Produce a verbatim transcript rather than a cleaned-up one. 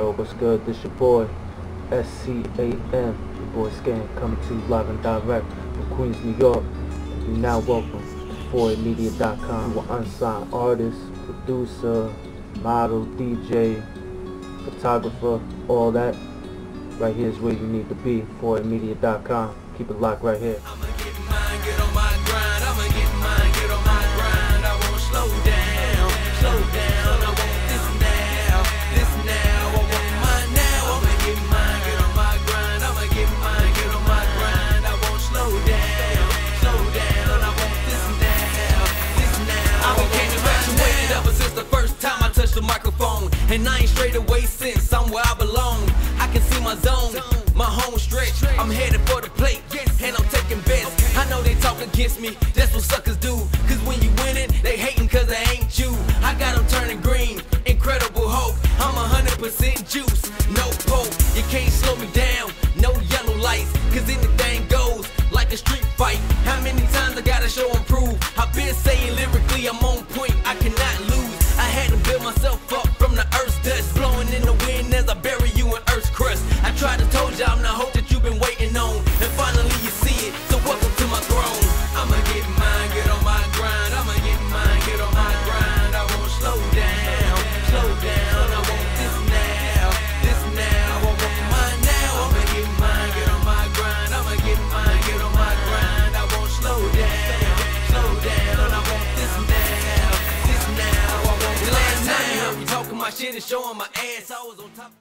Yo, what's good? This your boy S C A M, your boy Scam, coming to you live and direct from Queens, New York. You now welcome to four eight media dot com. You are unsigned artist, producer, model, D J, photographer, all that. Right here is where you need to be, four eight media dot com. Keep it locked right here. I'ma get mine, get on my grind. I'ma get mine, get on my grind. I won't slow down, slow down. I won't this now, this now. I want mine now. I'ma get mine, get on my grind. I'ma get mine, get on my grind. I won't slow down, slow down. I want this now, this now. I became infatuated ever since the first time I touched the microphone, and I ain't strayed away since. I'm where I belong. I can see my zone, my home stretch. I'm headed for the plate, and I'm taking bets. I know they talk against me, that's what suckers do. Cause when you winning, they hating cause I ain't you. I got them turning green, incredible hope. I'm a hundred percent juice, no poke. You can't slow me down, no yellow lights. Cause anything goes, like a street fight. How many times I gotta show and prove? I've been saying lyrically, I'm on point, I cannot lose. I had to build myself up from the earth's dust, blowing in the wind as I bury you in earth's crust. I tried to told y'all I'm the hope that you've been waiting on, and finally you see it, so welcome to my throne. I'ma get mine, get on my grind. I'ma get mine, get on my grind. I won't slow down, slow down. I want this now, this now. I want mine now. I'ma get mine, get on my grind. I'ma get mine, get on my grind. I won't slow down, slow down. I want this now, this now. I want this now. Last time you talking my shit and showing my ass, I was on top.